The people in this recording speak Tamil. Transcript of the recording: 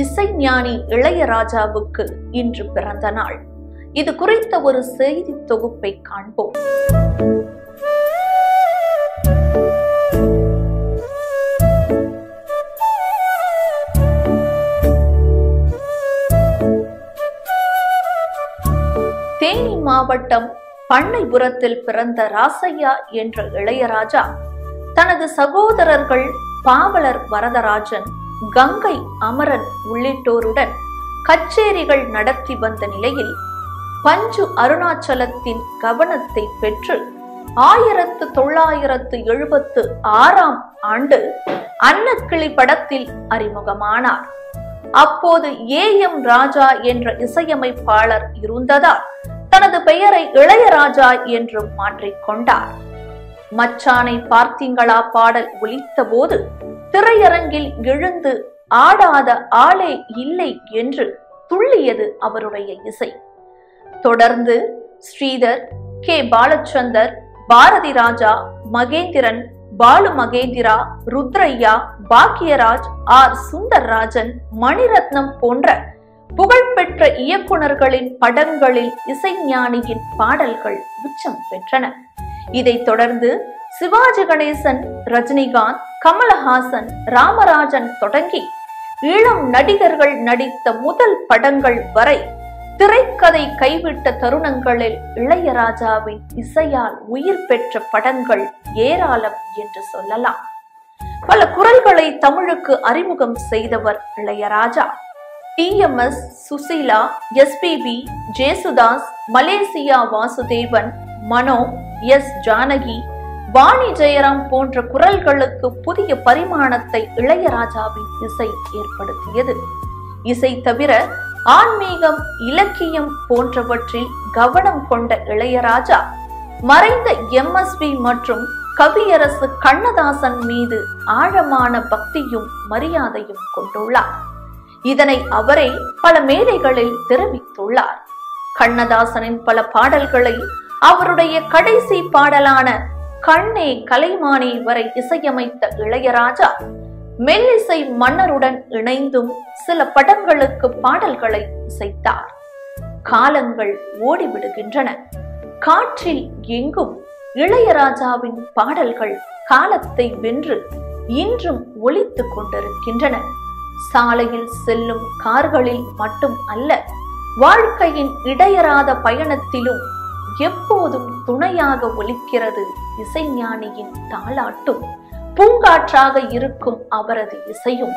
இசை ஞானி இளையராஜாவுக்கு இன்று பிறந்த நாள். இது குறித்த ஒரு செய்தி தொகுப்பை காண்போம். தேனி மாவட்டம் பண்ணைபுரத்தில் பிறந்த ராசையா என்ற இளையராஜா தனது சகோதரர்கள் பாவலர் வரதராஜன், கங்கை அமரன் உள்ளிட்டோருடன் கச்சேரிகள் நடத்தி வந்த நிலையில் பஞ்சு அருணாச்சலத்தின் கவனத்தை பெற்று 1976 அன்னக்கிளி படத்தில் அறிமுகமானார். அப்போது ஏஎம் ராஜா என்ற இசையமைப்பாளர் இருந்ததால் தனது பெயரை இளையராஜா என்று மாற்றிக்கொண்டார். மச்சானை பார்த்தீங்களா பாடல் ஒலித்த போது திரையரங்கில் எழுந்து ஆடாத ஆளே இல்லை என்று துள்ளியது அவருடைய இசை. தொடர்ந்து ஸ்ரீதர், கே பாலச்சந்தர், பாரதி ராஜா, மகேந்திரன், பாலு மகேந்திரா, ருத்ரையா, பாக்யராஜ், ஆர் சுந்தரராஜன், மணிரத்னம் போன்ற புகழ்பெற்ற இயக்குநர்களின் படங்களில் இசைஞானியின் பாடல்கள் உச்சம் பெற்றன. இதைத் தொடர்ந்து சிவாஜி கணேசன், ரஜினிகாந்த், கமல ஹாசன், ராமராஜன் தொடங்கி இளம் நடிகர்கள் நடித்த முதல் படங்கள் வரை திரைக்கதை கைவிட்ட தருணங்களில் இளையராஜாவின் இசையால் உயிர் பெற்ற படங்கள் ஏராளம் என்று சொல்லலாம். பல குரல்களை தமிழுக்கு அறிமுகம் செய்தவர் Ilaiyaraaja. TMS, Susheela, SPB, Yesudas, Malaysia Vasudevan, Mano, S Janaki, Vani Jairam போன்ற குரல்களுக்கு புதிய பரிமாணத்தை இளையராஜாவின் இசை ஏற்படுத்தியது. இசை தவிர ஆன்மீகம், இலக்கியம் போன்றவற்றில் கவனம் கொண்ட இளையராஜா மறைந்த MSV மற்றும் கவியரசு கண்ணதாசன் மீது ஆழமான பக்தியும் மரியாதையும் கொண்டுள்ளார். இதனை அவரே பல மேடைகளில் தெரிவித்துள்ளார். கண்ணதாசனின் பல பாடல்களை அவருடைய கடைசி பாடலான கண்ணே கலைமானே வரை இசையமைத்த இளையராஜா மெல்லிசை மன்னருடன் இணைந்தும் சில படங்களுக்கு பாடல்களை இசைத்தார். காலங்கள் ஓடிவிடுகின்றன. காற்றில் எங்கும் இளையராஜாவின் பாடல்கள் காலத்தை வென்று இன்றும் ஒலித்து கொண்டிருக்கின்றன. சாலையில் செல்லும் கார்களில் மட்டும் அல்ல, வாழ்க்கையின் இடையறாத பயணத்திலும் எப்போதும் துணையாக ஒலிக்கிறது இசைஞானியின் தாலாட்டும். பூங்காற்றாக இருக்கும் அவரது இசையும்.